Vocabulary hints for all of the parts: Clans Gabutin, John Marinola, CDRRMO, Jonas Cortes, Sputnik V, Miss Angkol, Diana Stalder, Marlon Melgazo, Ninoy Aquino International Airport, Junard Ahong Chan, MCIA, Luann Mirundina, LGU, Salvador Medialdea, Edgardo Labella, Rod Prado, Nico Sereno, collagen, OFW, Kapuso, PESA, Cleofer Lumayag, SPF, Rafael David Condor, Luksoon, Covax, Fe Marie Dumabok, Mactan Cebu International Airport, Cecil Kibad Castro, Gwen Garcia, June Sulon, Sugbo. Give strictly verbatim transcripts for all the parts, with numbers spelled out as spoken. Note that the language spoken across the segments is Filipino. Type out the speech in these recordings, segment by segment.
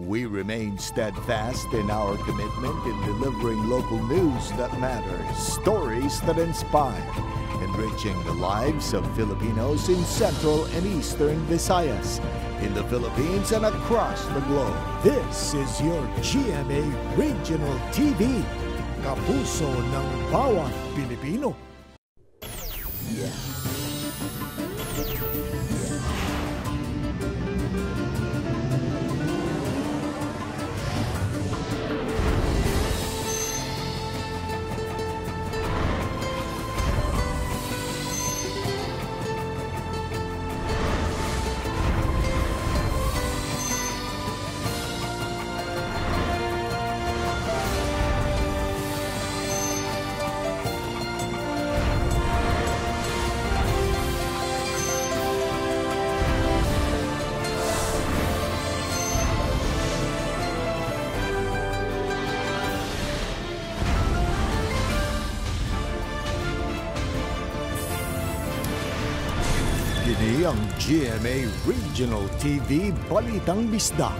We remain steadfast in our commitment in delivering local news that matters, stories that inspire, enriching the lives of Filipinos in Central and Eastern Visayas, in the Philippines and across the globe. This is your G M A Regional T V, Kapuso ng Bawat Pilipino. Ang G M A Regional T V Balitang Bisdak.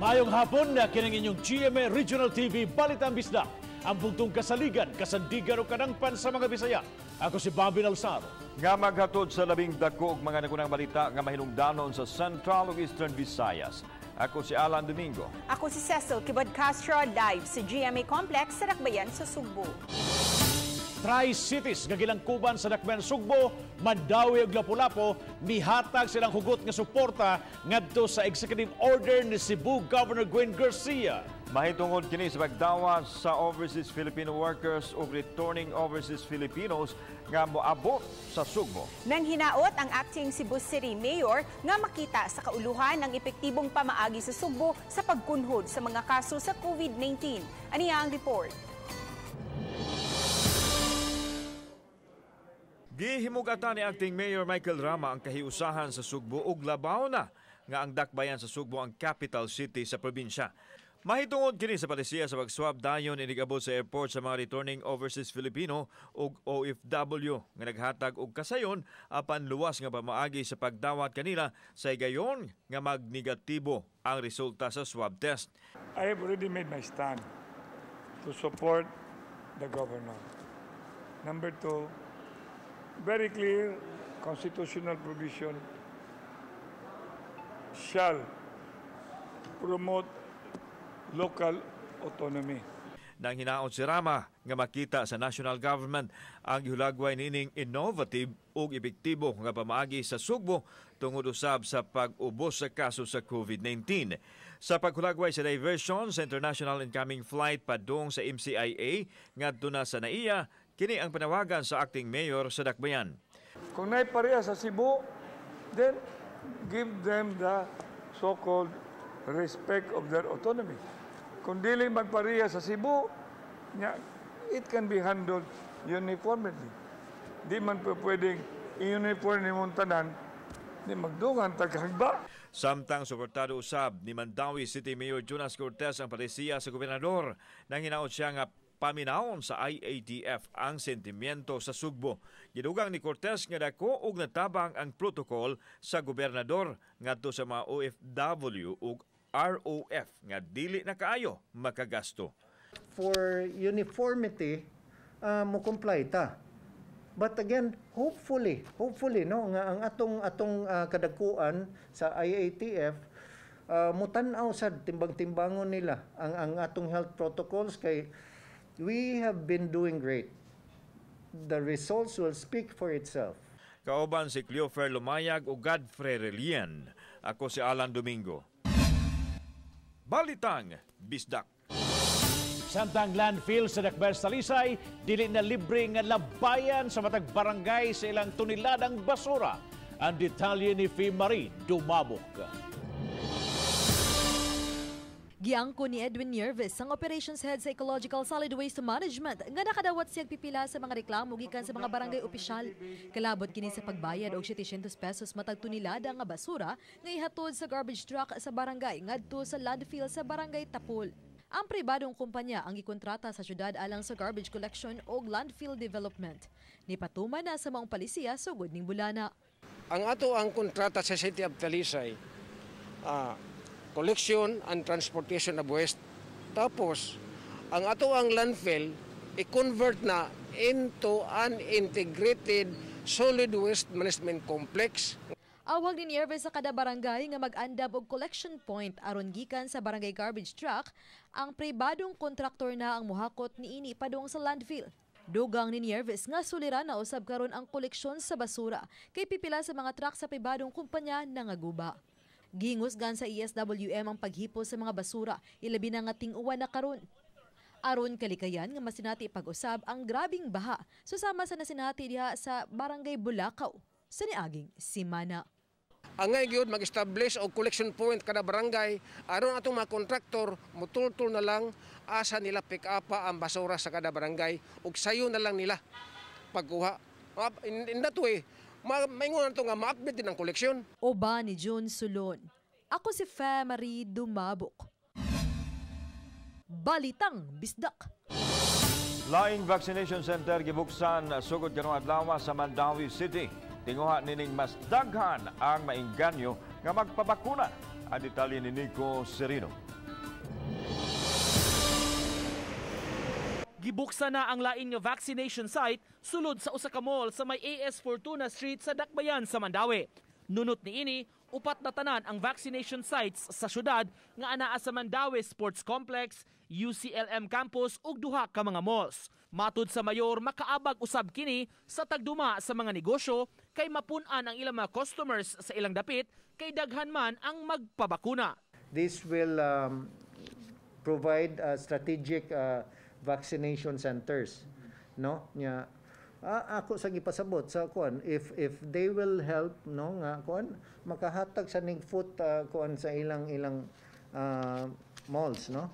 Mayong hapon na kinangin yung G M A Regional T V Balitang Bisdak. Ang bugtong kasaligan, kasandigan o kanangpan sa mga Bisaya. Ako si Bobby Nalsaro. Nga maghatod sa labing dakog mga nagunang balita nga mahinungdanon sa Central o Eastern Visayas. Ako si Alan Domingo. Ako si Cecil Kibad Castro, live sa G M A Complex sa Dakbayan sa Sugbo. Tri-Cities, gagilangkuban sa Dakbayan Sugbo, Mandawi ug Lapu-Lapu, mihatag silang hugot nga suporta ngadto sa executive order ni Cebu Governor Gwen Garcia. Mahitungod kini sa pagdawa sa overseas Filipino workers ug returning overseas Filipinos nga moabot sa Sugbo. Nang hinaot ang acting Cebu City Mayor nga makita sa kauluhan ang epektibong pamaagi sa Sugbo sa pagkunhod sa mga kaso sa COVID nineteen. Aniya ang report. Gihimugatan ni acting Mayor Michael Rama ang kahiusahan sa Sugbo ug labaw na nga ang Dakbayan sa Sugbo ang capital city sa probinsya. Mahitungod kini sa palisiya sa pagswab dayon inigabot sa airport sa mga returning overseas Filipino ug O F W nga naghatag og kasayon apan luwas nga pamaagi sa pagdawat kanila sa higayon nga magnegatibo ang resulta sa swab test. I have already made my stand to support the governor. Number two, very clear constitutional provision shall promote local autonomy. Nang hinaon si Rama nga makita sa national government ang hulagway nining innovative ug epektibo nga pamaagi sa Sugbo tungod usab sa pag-ubos sa kaso sa COVID nineteen. Sa paghulagway sa diversion sa international incoming flight padung sa M C I A ngadto na sa NAIA, kini ang panawagan sa acting mayor sa Dakbayan. Kung naay pareha sa Cebu, then give them the so-called respect of their autonomy. Kung dili magpariya sa Cebu, it can be handled uniformly. Di man po pwedeng i-uniform ni Montanan, di magdungan taghagba. Samtang suportado usab ni Mandawi City Mayor Jonas Cortes ang palisiya sa gobernador nang hinaot siya nga paminaon sa I A T F ang sentimiento sa Sugbo. Gidugang ni Cortes nga dako ug natabang ang protocol sa gobernador ngadto sa mga O F W ug R O F nga dili na kaayo makagasto. For uniformity, uh, mo comply ta. But again, hopefully, hopefully no nga ang atong atong uh, kadakuan sa I A T F uh, mutan-aw sad timbang-timbangon nila ang ang atong health protocols kay we have been doing great. The results will speak for itself. Kauban si Cleofer Lumayag o Godfrey Relien. Ako si Alan Domingo. Balitang Bisdak. Samtang landfill sa Dakbayan sa Lisay, dili na libre nga labayan sa matag barangay sa ilang tuniladang basura. Ang detalye ni Fe Marie Dumabok. Giangko ni Edwin Nervis, ang Operations Head sa Ecological Solid Waste Management, nga nakadawat siyang pipila sa mga reklamo gikan sa mga barangay opisyal. Kalabot kini sa pagbayad og seven hundred pesos matag tunilada nga basura nga ihatod sa garbage truck sa barangay ngadto sa landfill sa barangay Tapol. Ang pribadong kumpanya ang gikontrata sa syudad alang sa garbage collection o landfill development. Nipatuman na sa maong palisiya sugod ning bulana. Ang ato ang kontrata sa City of Talisay, uh, collection and transportation of waste. Tapos, ang ato ang landfill, i-convert na into an integrated solid waste management complex. Awag ni Nervis sa kada barangay nga mag-andab og collection point aron gikan sa barangay garbage truck. Ang pribadong kontraktor na ang muhakot niini padung sa landfill. Dugang ni Nervis nga suliran na usab karon ang koleksyon sa basura kay pipila sa mga truck sa pribadong kumpanya nangaguba. Gingusgan sa E S W M ang paghipo sa mga basura, ilabi na nga ting-uwan na karon. Aron kalikayan nga masinati pag-usab ang grabing baha susama sa nasinati diha sa barangay Bulakaw sa niaging simana. Ang ngay gyud mag-establish og collection point kada barangay aron atong mga kontraktor mutultol na lang asa nila pick up ang basura sa kada barangay ug sayo na lang nila pagkuha. In, in that way maingon nato nga ma-update din ang koleksyon. Oba ni June Sulon. Ako si Fe Marie Dumabok. Balitang Bisdak. Laing vaccination center gibuksan sugod karong adlaw sa Mandawi City. Tinguha nining mas daghan ang mainganyo nga magpabakuna. Ang detalye ni Nico Sereno. Gibuksa na ang lain nga vaccination site sulod sa usa ka mall sa may A S Fortuna Street sa Dakbayan sa Mandawi. Nunot niini upat na tanan ang vaccination sites sa syudad nga anaa sa Mandawi Sports Complex, U C L M Campus ug duha ka mga malls. Matud sa mayor, makaabag usab kini sa tagduma sa mga negosyo kay mapun-an ang ilang mga customers sa ilang dapit kay daghan man ang magpabakuna. This will um, provide uh, strategic uh, vaccination centers, no? Nya ah, ako sa gipasabot sa kuan if if they will help no nga kuan makahatag sa ning foot uh, kuan sa ilang ilang uh, malls, no?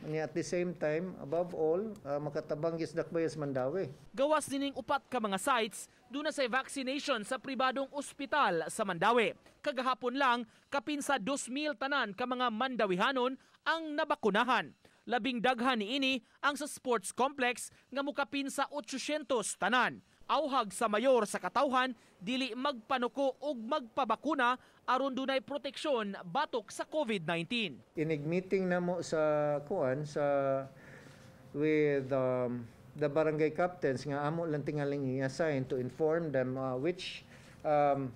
And at the same time, above all, uh, makatabang Dakbayas Mandawi. Gawas dining upat ka mga sites duna sa vaccination sa pribadong ospital sa Mandawi. Kagahapon lang kapin sa two thousand tanan ka mga Mandawihanon ang nabakunahan. Labing daghan niini ang sa sports complex nga mukapin sa eight hundred tanan. Awhag sa mayor sa katawhan dili magpanuko og magpabakuna aron dunay proteksyon batok sa COVID nineteen. Inig-meeting na mo sa kuan sa with um, the barangay captains nga amo lang tingaling i-assign to inform them uh, which um,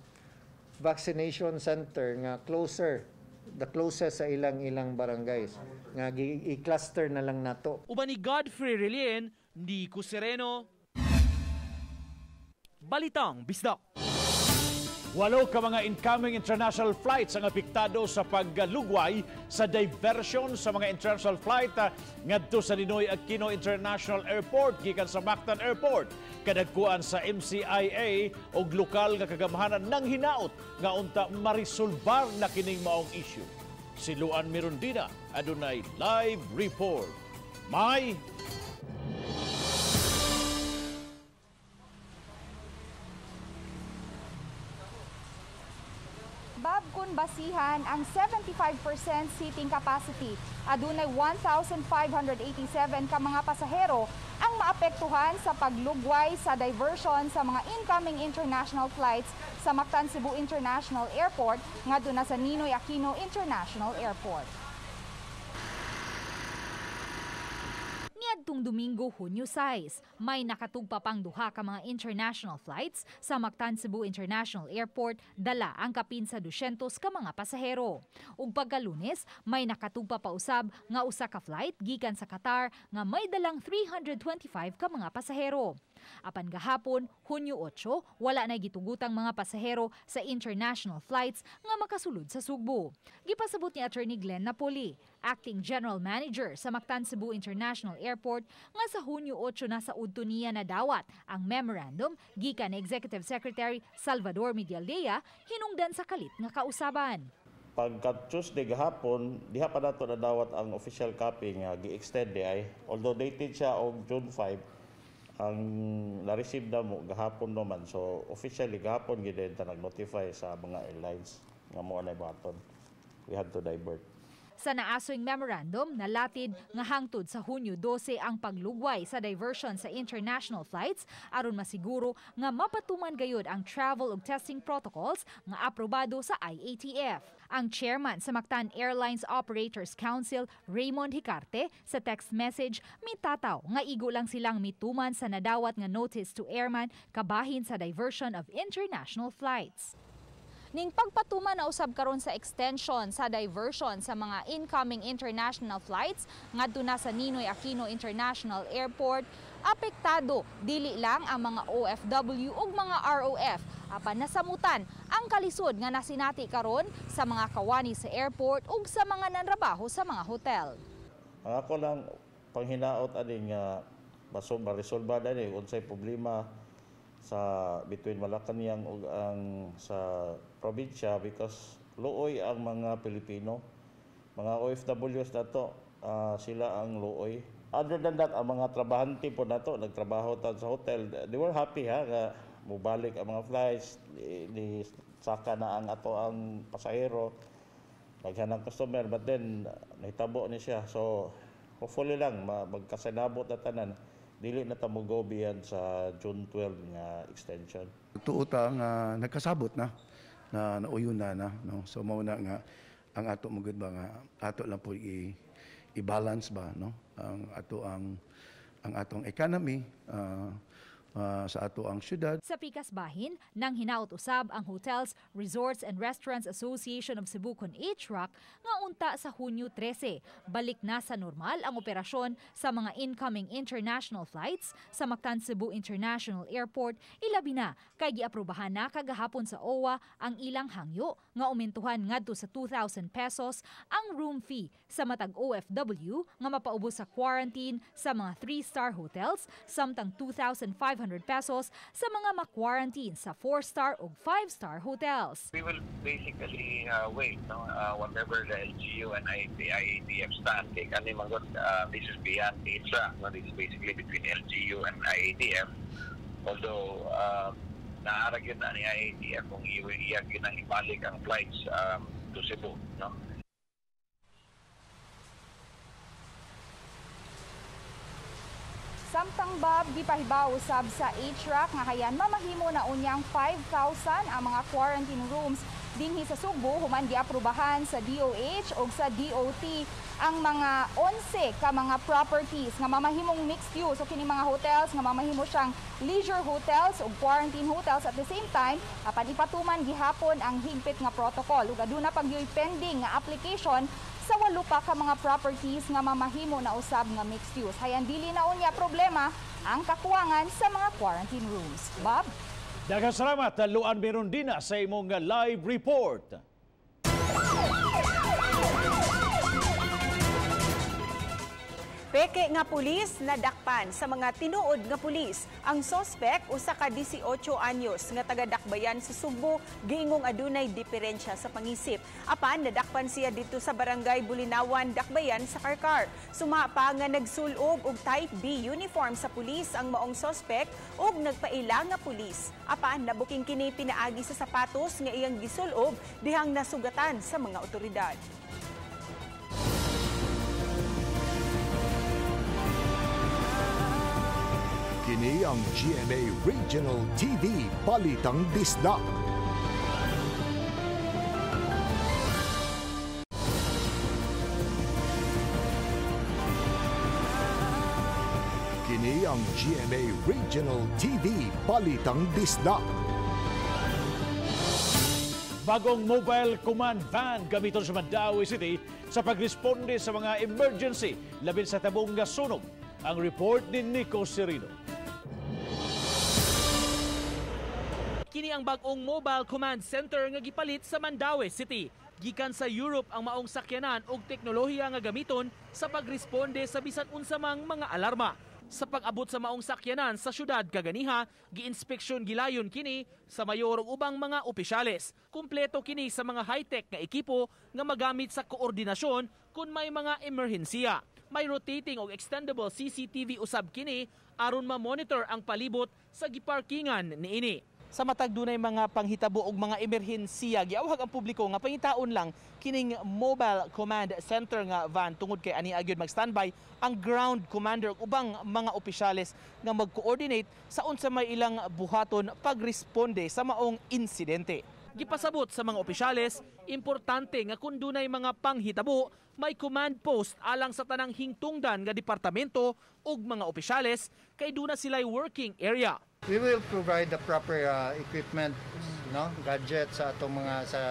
vaccination center nga closer the closest sa ilang-ilang barangays nga i-cluster na lang nato. Uban ni Godfrey Relien, Nico Sereno. Balitang Bisdak. Walo ka mga incoming international flights ang apektado sa paglugway sa diversion sa mga international flight uh, ngadto sa Ninoy Aquino International Airport gikan sa Mactan Airport. Kadagkuan sa M C I A og lokal nga kagamhanan nang hinaot nga unta marisolbar na kining maong issue. Si Luann Mirundina adunay live report. May Babkon basihan ang seventy-five percent seating capacity. Adunay one thousand five hundred eighty-seven ka mga pasahero ang maapektuhan sa paglugway sa diversion sa mga incoming international flights sa Mactan Cebu International Airport ngadto na sa Ninoy Aquino International Airport. Niadtong Domingo, Hunyo sais, may nakatugpa pang duha ka mga international flights sa Mactan Cebu International Airport, dala ang kapin sa two hundred ka mga pasahero. Ug pagkalunes, may nakatugpa pa usab nga usa ka flight gikan sa Qatar nga may dalang three hundred twenty-five ka mga pasahero. Apan gahapon, Hunyo otso, wala na gitugutang mga pasahero sa international flights nga makasulod sa Sugbo. Gipasabot ni Attorney Glenn Napuli, Acting General Manager sa Mactan Cebu International Airport, nga sa Hunyo otso na sa udtoniya na dawat ang memorandum gikan ni Executive Secretary Salvador Medialdea hinungdan sa kalit nga kausaban. Pagka Tuesday gahapon, diha pa nato na dawat ang official copy nga gi-extend ay although dated siya og June five. Ang na-receive na mo gahapon naman, so officially gahapon gidenta nag-notify sa mga airlines nga mo na baton. We had to divert. Sa naasoing memorandum, nalatid nga hangtod sa Hunyo dose ang paglugway sa diversion sa international flights aron masiguro nga mapatuman gayod ang travel ug testing protocols nga aprobado sa I A T F. Ang chairman sa Mactan Airlines Operators Council, Raymond Hicarte, sa text message mitataw nga igo lang silang mituman sa nadawat nga notice to airman kabahin sa diversion of international flights. Ning pagpatuman na usab karon sa extension sa diversion sa mga incoming international flights ngadto na sa Ninoy Aquino International Airport, apektado dili lang ang mga O F W ug mga R O F, apan nasamutan ang kalisod nga nasinati karon sa mga kawani sa airport ug sa mga nanrabaho sa mga hotel. Ang ako lang panghinaot ani nga basog ma-resolba dali unsay problema sa between Malacanang ug ang sa probinsya, because luoy ang mga Pilipino, mga O F Ws nato, uh, sila ang luoy. Other than that, ang mga trabahante po nato nagtrabaho tan sa hotel, they were happy ha nga mubalik ang mga flights, ni saka na ang ato ang pasahero, naghanang customer, but then nahitabo ni siya. So hopefully lang magkasinabot na tanan. Dili na tamo go beyond sa June twelve nga extension. Tuota nga uh, nagkasabot na na nauyon na na no. So mao na nga ang ato mo gud ba nga ato lang po i-balance ba no ang ato ang ang atong economy uh, Uh, sa ato ang syudad. Sa Pikasbahin, nang hinaut usab ang Hotels, Resorts and Restaurants Association of Cebu kon H R A C nga unta sa Hunyo trese. Balik na sa normal ang operasyon sa mga incoming international flights sa Mactan Cebu International Airport, ilabi na kay giaprobahan na kagahapon sa O W A ang ilang hangyo nga umintuhan ngadto sa two thousand pesos ang room fee sa matag O F W nga mapaubos sa quarantine sa mga three star hotels, samtang two thousand five hundred pesos sa mga ma-quarantine sa four star o five star hotels. We will basically uh, wait, no? uh, whatever the L G U and the I A T F stand, kay kami magod, uh, this is beyond H R A C, no? This is basically between L G U and I A T F. Although, uh, naarag yun na ni I A T F kung iwiyak yun ang ibalik ang flights um, to Cebu, no? Samtang bab, gipahibaw usab sa H R A C nga hayan mamahimo na unyang five thousand ang mga quarantine rooms dinhi sa Sugbo, human giaprubahan sa D O H o sa D O T ang mga onse ka mga properties nga mamahimong mixed use o kini mga hotels nga mamahimo siyang leisure hotels o quarantine hotels. At the same time, apan ipatuman gihapon ang higpit nga protocol ug aduna pagyoy pending nga application sa walo pa ka mga properties nga mamahimo na usab nga mixed use. Hayan dili na unya problema ang kakuwangan sa mga quarantine rooms. Bob? Daghang salamat, Luann Mirundina, sa imong live report. Peke nga pulis nadakpan sa mga tinuod nga pulis ang sospek usa ka eighteen anyos nga taga-Dakbayan sa Sugbo, giingong adunay diferensya sa pangisip. Apan nadakpan siya dito sa Barangay Bulinawan, Dakbayan sa Karkar. Suma pa nga nagsulob og type B uniform sa pulis ang maong sospek ug nagpaila nga pulis. Apan nabuking kini pinaagi sa sapatos nga iyang gisulob dihang nasugatan sa mga otoridad. Kini ang G M A Regional T V Balitang Bisdak. Kini ang G M A Regional T V Balitang Bisdak. Bagong mobile command van gamiton sa Mandawi City sa pagresponde sa mga emergency labi sa tabong nga sunog. Ang report ni Nico Sereno. Kini ang bagong mobile command center nga gipalit sa Mandawi City. Gikan sa Europe ang maong sakyanan ug teknolohiya nga gamiton sa pagresponde sa bisan unsa mang mga alarma. Sa pag-abot sa maong sakyanan sa syudad kaganiha, giinspeksyon gilayon kini sa mayor ug ubang mga opisyales. Kumpleto kini sa mga high-tech nga ekipo nga magamit sa koordinasyon kun may mga emerhensiya. May rotating o extendable C C T V usab kini aron ma-monitor ang palibot sa giparkingan niini. Sa matag dunay mga panghitabo og mga emerhensiya giawhag ang publiko nga pangitaon lang kining Mobile Command Center nga van tungod kay ani agyud mag-standby ang ground commander ug ubang mga opisyales nga mag-coordinate sa unsa may ilang buhaton pagresponde sa maong insidente. Gipasabot sa mga opisyales, importante nga kun dunay mga panghitabo, may command post alang sa tanang hingtungdan nga departamento ug mga opisyales kay duna sila'y working area. We will provide the proper uh, equipment, no, gadgets sa atong mga sa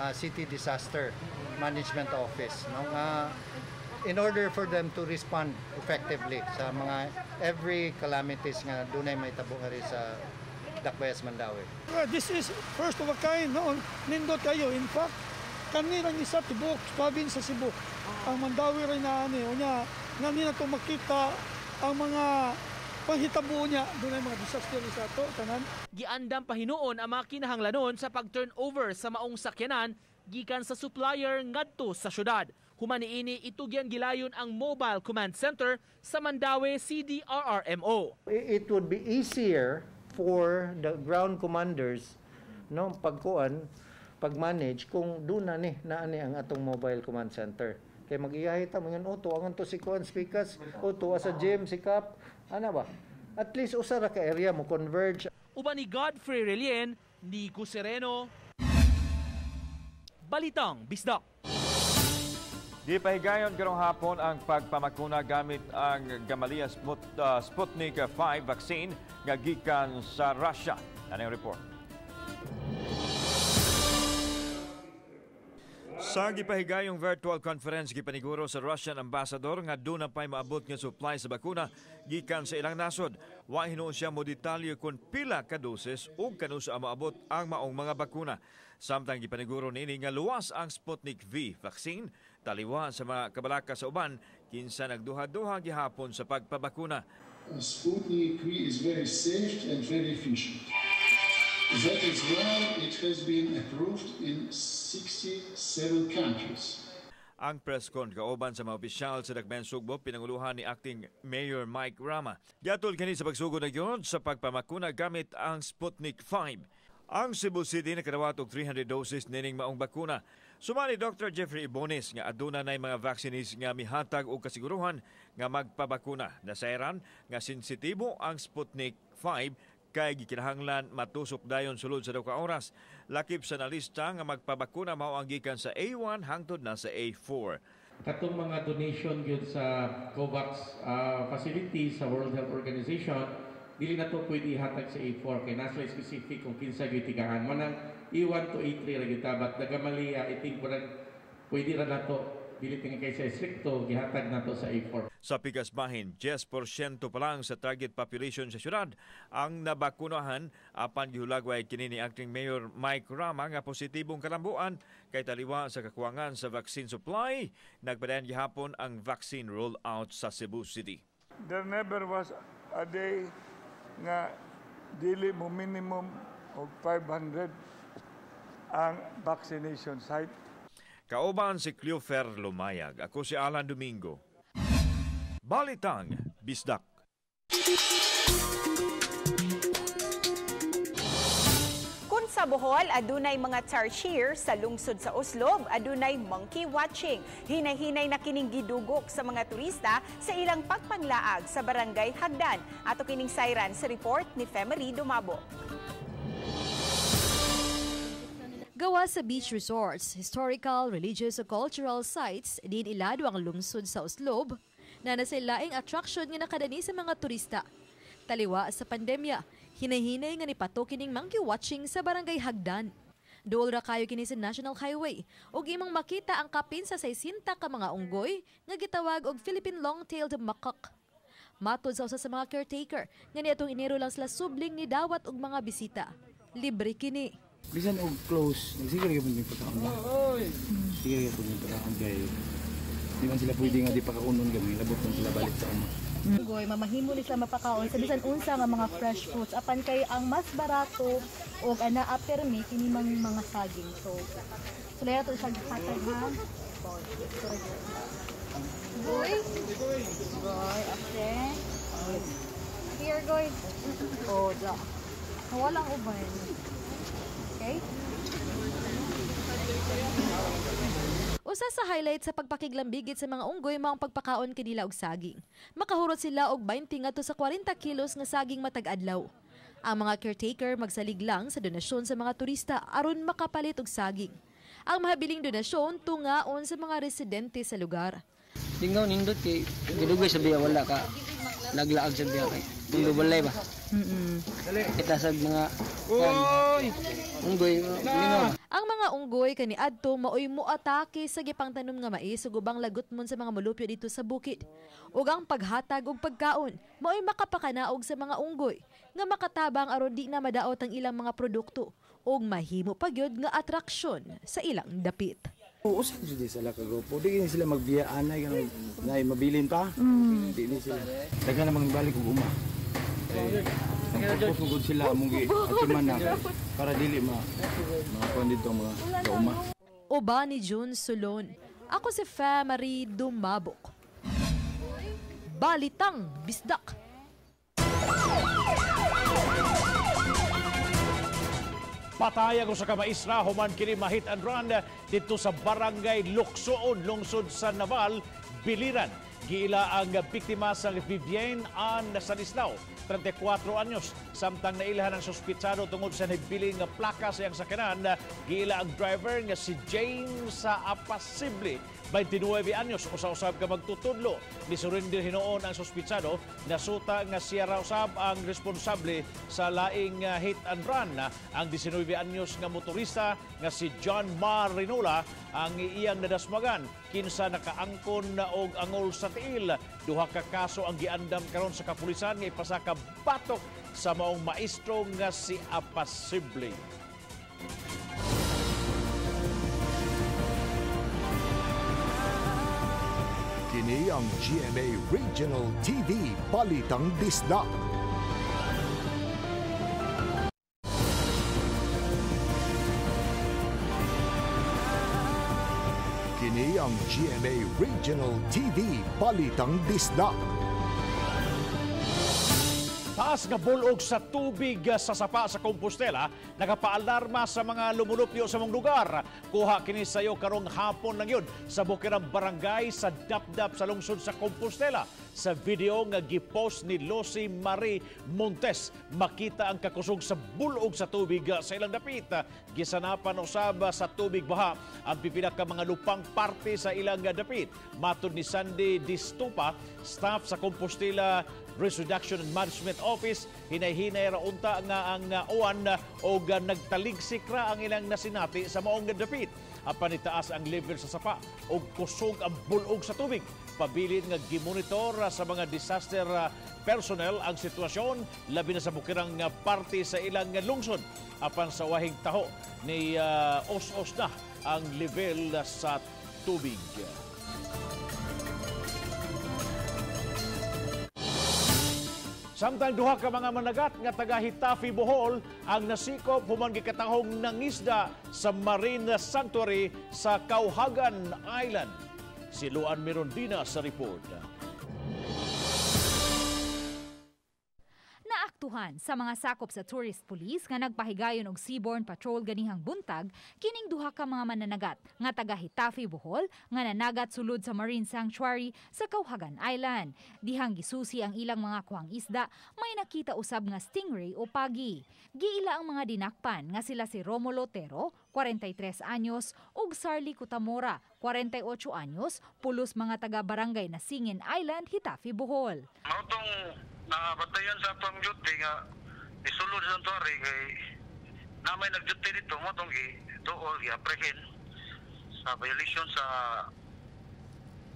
uh, City Disaster Management Office, no, uh, in order for them to respond effectively sa mga every calamities nga dunay mahitabo ari sa Dakbayas Mandawi. Well, this is first of a kind, no, nindot kayo. In fact, kanirang isa tibuok province sa Cebu. Ang Mandawi ray na ani, unya ngani nato makita ang mga panghitabo niya doon ay mga disaster sa ato, tanan. Giandam pa hinuon ang mga kinahanglanon sa pag-turnover sa maong sakyanan gikan sa supplier ngadto sa syudad. Humaniini itugyan gilayon ang Mobile Command Center sa Mandawi C D R R M O. It would be easier for the ground commanders, no, pagkuan, pagmanage kung doon na ni naani ang atong Mobile Command Center. Kay mag-iyahe ta mangan oto ang anto si Kuan Spikas, oto asa James si Cap. Ana ba? At least usa ra ka area mo converge. Uban ni Godfrey Relien, Nico Sereno. Balitang Bisdak. Gipahigayon karong hapon ang pagpamakuna gamit ang gamaliya Sput, uh, Sputnik V vaccine nga gikan sa Russia. Anang report. Sa gipahigayong virtual conference gipaniguro sa Russian ambassador nga doon na pa'y maabot nga supply sa bakuna gikan sa ilang nasod. Wa hinuon siya mo detalye kung pila ka doses o kanusa maabot ang maong mga bakuna. Samtang gipaniguro nini nga luwas ang Sputnik V vaccine taliwa sa mga kabalaka sa uban kinsa nagduha-duha gihapon sa pagpabakuna. Sputnik V is very safe and very efficient. That is why it has been approved in sixty-seven countries. Ang presscon kauban sa mga opisyal sa Dagbayang Sugbo pinanguluhan ni Acting Mayor Mike Rama. Giatol kini sa pagsugod na yun sa pagpamakuna gamit ang Sputnik V. Ang Cebu City nakadawat og three hundred doses nining maong bakuna. Sumali Doctor Jeffrey Bonis nga aduna nay mga vaccines nga mihatag og kasiguruhan nga magpabakuna. Nasairan nga sensitibo ang Sputnik V kay gikinahanglan matusok dayon sulod sa duha ka oras. Lakip sa nalista nga magpabakuna mao ang gikan sa A one hangtod na sa A four. Katong mga donation gyud sa Covax uh, facility sa World Health Organization dili na to pwede ihatag sa A four kay nasa specific kung kinsa gyud tigahan man ang A one to A three ra gyud tabat dagamali iting pwede ra nato dili tingay kay sa strikto gihatag nato sa A four. Sa Pigasmahin, ten percent pa lang sa target population sa syudad ang nabakunahan apan gihulagway kini ni Acting Mayor Mike Rama nga positibong kalambuan kay taliwa sa kakuwangan sa vaccine supply. Nagpadayon gihapon ang vaccine rollout sa Cebu City. There never was a day nga dili mo minimum og five hundred ang vaccination site. Kauban si Cleofer Lumayag. Ako si Alan Domingo. Balitang Bisdak. Kun sa Bohol, adunay mga tarsier sa lungsod sa Oslob, adunay monkey watching. Hinahinay na kining gidugok sa mga turista sa ilang pagpanglaag sa Barangay Hagdan. Ato kining sayran sa report ni Fe Marie Dumabok. Gawa sa beach resorts, historical, religious o cultural sites, din ilado ang lungsod sa Oslob, na nasa laing attraction nga nakadani sa mga turista. Taliwa sa pandemya, hinahinay nga nipato kining monkey watching sa Barangay Hagdan. Dool ra kayo kini sa National Highway ug imong makita ang kapin sa sixty ka mga unggoy nga gitawag og Philippine long-tailed macaque. Matod sa usa sa mga caretaker nga niadtong Enero lang sila subling ni dawat og mga bisita. Libre kini. Bisan og close, nagsigil gyud ni pagkaon. Sigil gyud ni pagkaon kay di man sila pwede nga di pakaunon kami, labot man sila balik sa uma. Goy, mamahimo ni sila mapakaon sa bisan unsa nga mga fresh fruits. Apan kay ang mas barato o anaa permi kini mang mga saging. So, sulay ato sa hatag ha. Goy, goy, ate. Here, goy. Oh, da. Walang ubay. Okay? Usa sa highlight sa pagpakiglambigit sa mga unggoy maong pagpakaon kanila og saging. Makahurot sila og twenty ngadto sa forty kilos nga saging matag-adlaw. Ang mga caretaker magsalig lang sa donasyon sa mga turista aron makapalit og saging. Ang mahabiling donasyon tungaon sa mga residente sa lugar. Dingaw nindot kay gidugay sa biya wala ka. Naglaag sa biya kay. Tingdo balay ba? Mm-mm. Kita sa mga oy. Unggoy. Nino. Ang mga unggoy kaniadto maoy moatake sa gipangtanom nga mais ug ubang lagutmon sa mga molupyo dito sa bukid. Ug ang paghatag og pagkaon maoy makapakanaog sa mga unggoy nga makatabang aron di na madaot ang ilang mga produkto ug mahimo pa gyud nga atraksyon sa ilang dapit. Usa jud sa laka grupo di sila magbiyaan ay ganun na mabilin pa. Mm. Di sila daga namang balik ug uma. Nagpupugod sila mong atiman na para dili ma makuha dito mga kauma. Oba ni June Solon. Ako si Fe Marie Dumabok. Balitang Bisdak. Patayag sa kamaisra, human kini mahit and run dito sa barangay Luksoon, lungsod sa Naval, Biliran. Giila ang biktima sa Vivienne Ann Sanislao, thirty-four anyos. Samtang nailhan ang suspitsado tungod sa nagbiling nga plaka sa iyang sakyanan, giila ang driver nga si James Apacible, twenty-nine anyos. Usa-usab ka magtutudlo. Nisurinder hinoon ang suspitsado. Nasuta nga siya raw sab ang responsable sa laing hit and run. Ang nineteen anyos nga motorista nga si John Marinola ang iyang nadasmagan. Kinsa nakaangkon og angol sa tiil. Duha ka kaso ang giandam karon sa kapulisan nga ipasaka batok sa maong maestro nga si Apacible. Kini ang G M A Regional T V Balitang Bisdak. Kini ang G M A Regional T V Balitang Bisdak. Taas nga bulog sa tubig sa sapa sa Compostela, nagapaalarma sa mga lumulupyo sa mong lugar. Kuha kini sayo karong hapon lang yun sa bukirang barangay sa Dapdap sa lungsod sa Compostela. Sa video nga gipost ni Lossie Marie Montes, makita ang kakusog sa bulog sa tubig sa ilang dapit. Gisanapan usab sa tubig baha ang pipila ka mga lupang parte sa ilang dapit. Matod ni Sandy Distupa, staff sa Compostela Risk Reduction and Management Office, hinay-hinay raunta nga ang uwan o nagtaligsik ra ang ilang nasinati sa maong dapit. Apan itaas ang level sa sapa o kusog ang bulog sa tubig. Pabilin nga gimonitor sa mga disaster personnel ang sitwasyon, labi na sa bukirang parte sa ilang lungsod. Apan sa wahing taho ni uh, os-os na ang level sa tubig. Samtang duha ka mga managat nga taga Hitafe, Bohol ang nasikop human gikatahong nangisda sa Marine Sanctuary sa Kauhagan Island. Si Luann Mirundina sa report. Naaktuhan sa mga sakop sa tourist police nga nagpahigayon og seaborne patrol ganihang buntag kining duha ka mga mananagat nga taga Hitafe, Bohol nga nanagat sulod sa Marine Sanctuary sa Kauhagan Island. Dihang gisusi ang ilang mga kuhang isda, may nakita usab nga stingray o pagi. Giila ang mga dinakpan nga sila si Romulo Tero, forty-three anyos, ug Sarli Kutamora, forty-eight anyos, pulos mga taga barangay na Singin Island, Hitafe, Bohol. Mautong nakabatayan sa atong duty nga isulod sa santuari kay namay nag-duty dito mo itong dool i-apprehend sa violation sa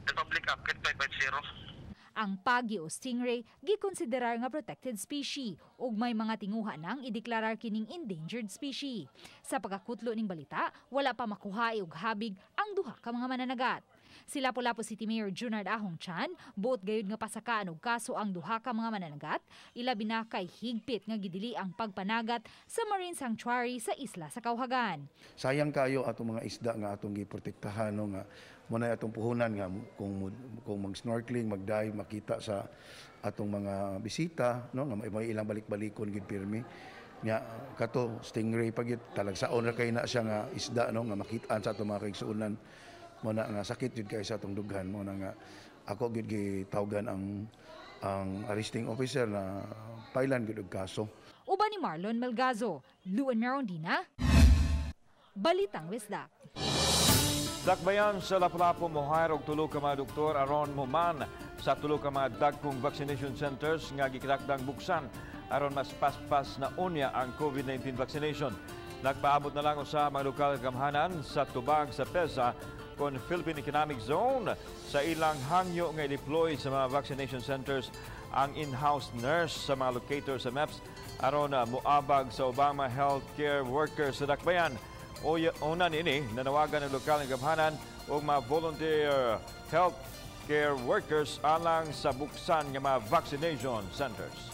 Republic Act five fifty. Ang pagi o stingray gikonsiderar nga protected species ug may mga tinguhan nang ideklarar kining endangered species. Sa pagkakutlo ning balita, wala pa makuha og habig ang duha ka mga mananagat. Sila pula po si Mayor Junard Ahong Chan, buot gayud nga pasakaan og kaso ang duha ka mga mananagat, ilabi na kay higpit nga gidili ang pagpanagat sa Marine Sanctuary sa isla sa Kauhagan. Sayang kayo atong mga isda nga atong giprotektahan no, nga munay atong puhunan nga kung kung mag-snorkeling, mag-dive, makita sa atong mga bisita no nga may ilang balik-balikon gid pirmi. nya kato stingray pagit talagsaon ra kay na siya nga isda no nga makit-an sa ato mga kaigsuonan mo na nga sakit jud kay sa atong dughan mo na nga ako gid gitawgan ang ang arresting officer na pailan gid og kaso. Uban ni Marlon Melgazo, Luann Mirundina, Balitang Bisdak. Dakbayan sa Lapu-Lapu mohair og tulo ka mga doktor aron human sa tulo ka mga dagkong vaccination centers nga gikidakdang buksan aron mas paspas na unya ang COVID nineteen vaccination. Nagpaabot na lang usa mga lokal gamhanan sa tubag sa PESA kon Philippine Economic Zone sa ilang hangyo nga i-deploy sa mga vaccination centers ang in-house nurse sa mga locator sa M E P S aron moabag sa ubang mga healthcare workers sa dakbayan. Una nini, nanawagan ng lokal ng gamhanan o mga volunteer healthcare workers alang sa buksan ng mga vaccination centers.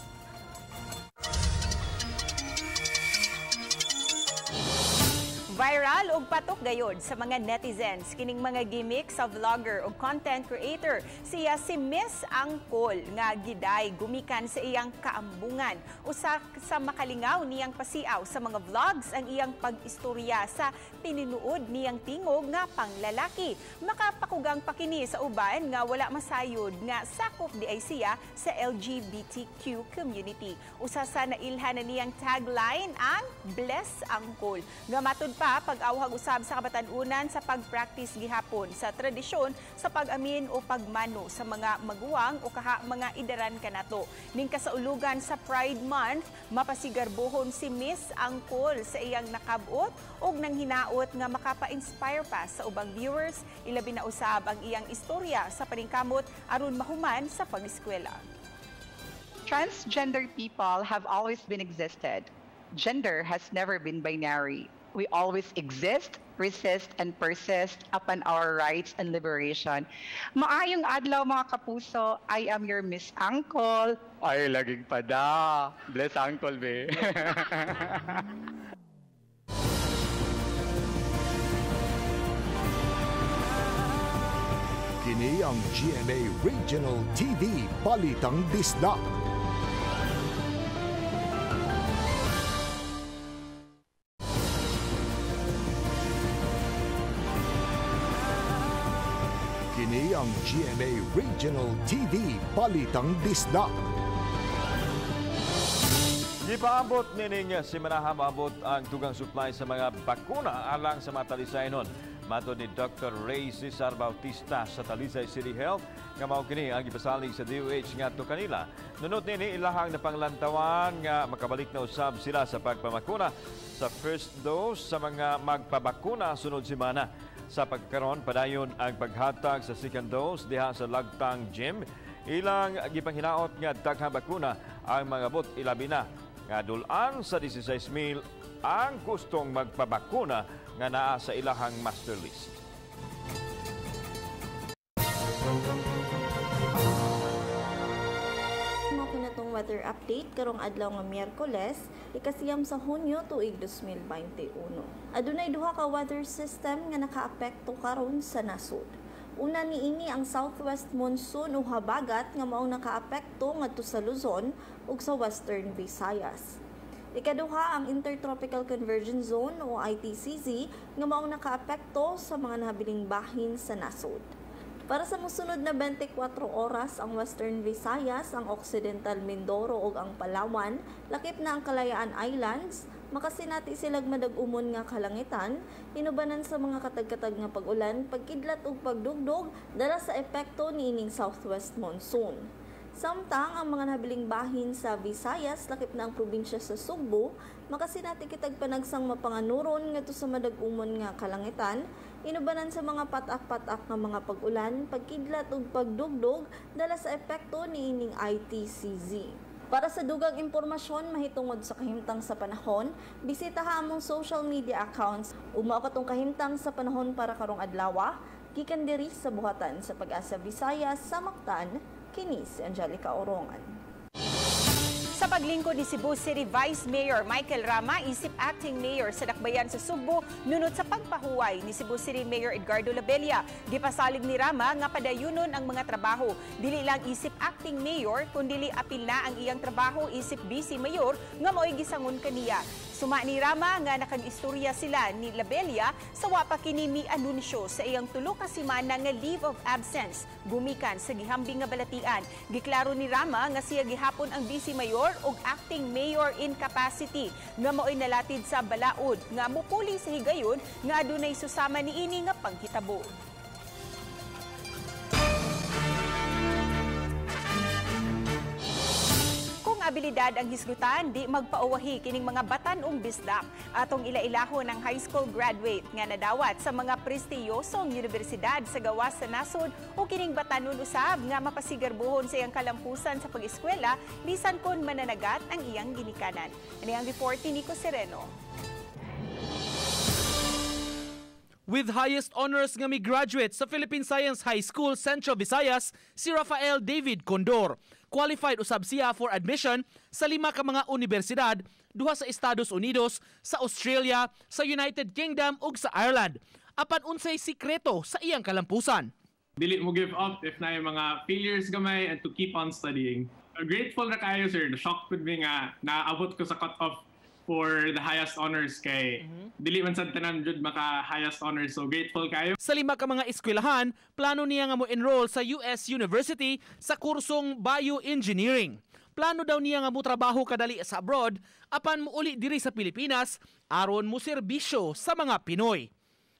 Viral ug patok gayod sa mga netizens kining mga gimmick sa vlogger ug content creator siya si Miss Angkol nga giday gumikan sa iyang kaambungan usa sa makalingaw niyang pasiaw sa mga vlogs ang iyang pagistorya sa tininuod niyang tingog nga panglalaki. Makapakugang pa kini sa uban nga wala masayod nga sakop diay siya sa L G B T Q community. Usa sa nailhan na niyang tagline ang Bless Angkol nga matud pag-awhag usab sa kabatanunan sa pag-practice gihapon sa tradisyon sa pag-amin o pagmano sa mga maguwang o kaha mga idaran kanato. Ning kasaulugan sa Pride Month, mapasigarbohon si Miss Angkol sa iyang nakabot o nanghinaot nga makapa-inspire pa sa ubang viewers. Ilabi na usab ang iyang istorya sa paningkamot aron mahuman sa pag-eskwela. Transgender people have always been existed. Gender has never been binary. We always exist, resist, and persist upon our rights and liberation. Maayong adlaw mga kapuso, I am your Miss Angkol. Ay, laging pada. Bless Angkol, be. Kini ang G M A Regional T V, Balitang Bisdak. Ang G M A Regional T V, Balitang Bisdak. Ipaabot nining simanaha maabot ang tugang supply sa mga bakuna alang sa mga talisaynon. Matod ni Doctor Ray Cesar Bautista sa Talisay City Health nga mao kini ang ipasalig sa D O H nga to kanila. Nunod nini ilahang napanglantawan nga makabalik na usab sila sa pagpamakuna sa first dose sa mga magpabakuna sunod semana. Sa pagkaron padayon ang paghatag sa second dose diha sa Lagtang Gym. Ilang gipahinaot nga daghang bakuna ang mga bot ilabi na nga dulan sa labing-anim mil ang gustong magpabakuna nga naa sa ilahang master list. Makinatong weather update karong adlaw nga Miyerkules, ikasiyam sa Hunyo tuig two mil twenty-one. Adunay duha ka weather system nga nakaapekto karon sa nasod. Una niini ang southwest monsoon o habagat nga mao nakaapekto ngadto sa Luzon ug sa Western Visayas. Ikaduha ang Intertropical Convergence Zone o I T C Z nga mao nakaapekto sa mga nahabiling bahin sa nasod. Para sa mosunod na twenty-four oras ang Western Visayas, ang Occidental Mindoro ug ang Palawan, lakip na ang Kalayaan Islands. Makasinati silag madag-umon nga kalangitan, inubanan sa mga katag-katag nga pag-ulan, pagkidlat ug pagdugdog, dala sa epekto ni ining southwest monsoon. Samtang ang mga nahabiling bahin sa Visayas, lakip na ang probinsya sa Sugbo, makasinati kitag panagsang mapanganuron ngadto sa madag-umon nga kalangitan, inubanan sa mga patak-patak nga mga pag-ulan, pagkidlat ug pagdugdog, dala sa epekto ni ining I T C Z. Para sa dugang impormasyon mahitungod sa kahimtang sa panahon, bisitaha among social media accounts ug mao katong kahimtang sa panahon para karong adlaw, gikan diri sa buhatan sa Pag-asa Visayas, samaktan kini si Angelica Orongan. Sa paglingkod ni Cebu City Vice Mayor Michael Rama, isip acting mayor sa Dakbayan sa Sugbo, nunot sa pagpahuway ni Cebu City Mayor Edgardo Labella. Gipasalig ni Rama nga padayunon ang mga trabaho. Dili lang isip acting mayor, kundi apil na ang iyang trabaho isip busy mayor nga mo'y gisangon kaniya. Suma ni Rama nga nakag-istorya sila ni Labella sa wapa kini mi-anunsyo sa iyang tulo ka semana nga leave of absence gumikan sa gihambing nga balatian. Giklaro ni Rama nga siya gihapon ang vice mayor og acting mayor in capacity nga mo'y nalatid sa balaod nga mupuli sa higayon nga adunay susama niini nga panghitabo. Abilidad ang hisgutan, di magpauwahi kining mga batanong bisdak atong ilailahon ng high school graduate nga nadawat sa mga prestiyosong universidad sa gawas sa nasod o kining batanon usab nga mapasigarbuhon sa iyang kalampusan sa pag-eskwela bisan kon mananagat ang iyang ginikanan. Ani ang report ni Nico Sereno. With highest honors nga mi-graduate sa Philippine Science High School, Centro Visayas, si Rafael David Condor. Qualified usab siya for admission sa lima ka mga universidad, duha sa Estados Unidos, sa Australia, sa United Kingdom ug sa Ireland. Apan unsay sikreto sa iyang kalampusan? Dili mo give up if na mga failures gamay and to keep on studying. I'm grateful na kayo, sir. Na-shock pud mi nga naabot ko sa cut-off for the highest honors kay dili man sad tanan jud maka highest honors, so grateful kayo. Sa lima ka mga eskwelahan, plano niya nga mo enroll sa U S University sa kursong bioengineering. Plano daw niya nga mo trabaho kadali sa abroad apan mo uli diri sa Pilipinas aron mo serbisyo sa mga Pinoy.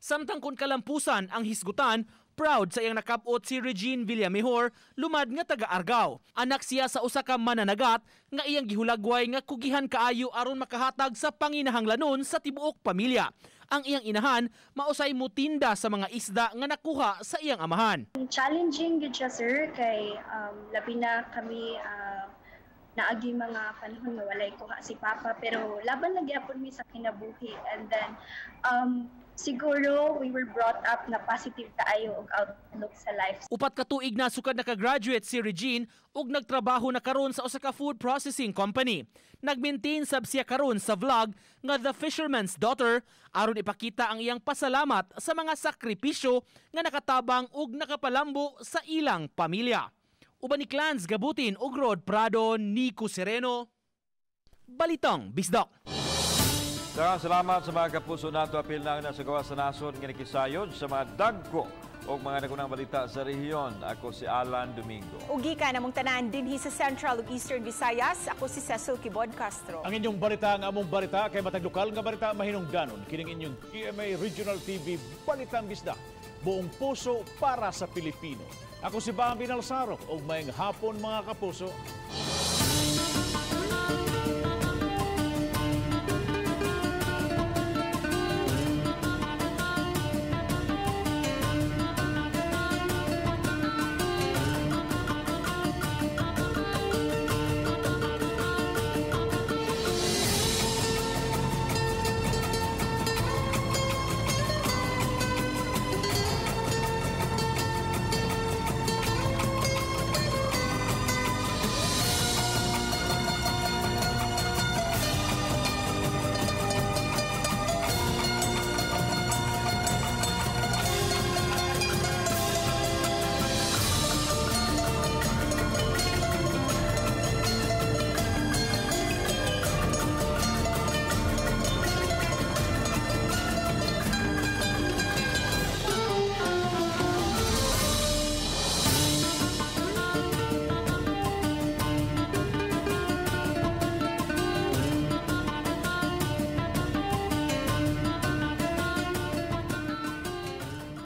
Samtang kun kalampusan ang hisgutan, proud sa iyang nakabot si Regine Villamejor, lumad nga taga Argao. Anak siya sa usa ka mananagat nga iyang gihulagway nga kugihan kaayo aron makahatag sa panginahanglanon sa tibuok pamilya. Ang iyang inahan mausay mutinda sa mga isda nga nakuha sa iyang amahan. Challenging gyud siya, sir, kay um, labi na kami uh, naagi mga panahon nga walay kuha si Papa, pero laban lang gyapon mi sa kinabuhi, and then um, siguro we were brought up na positive tayo og outlook sa life. Upat ka tuig na sukad nakagraduate si Regine ug nagtrabaho na karon sa usa ka food processing company. Nagmaintain sab siya karon sa vlog nga The Fisherman's Daughter aron ipakita ang iyang pasalamat sa mga sakripisyo nga nakatabang ug nakapalambo sa ilang pamilya. Uban ni Clans Gabutin ug Rod Prado, Nico Sereno, Balitang Bisdak. Daghang salamat sa mga kapuso nato apil na na sa gawas sa nasod nga nakisayon sa mga dagko og mga nagunang balita sa rehiyon. Ako si Alan Domingo. Ugi ka namong tanan dinhi sa Central ug Eastern Visayas. Ako si Cecil Kibad Castro. Ang inyong balita nga among balita kay matag lokal nga balita mahinungdanon kining inyong G M A Regional T V Balitang Bisdak. Buong puso para sa Pilipino. Ako si Bobby Nalsaro og maayong hapon mga kapuso.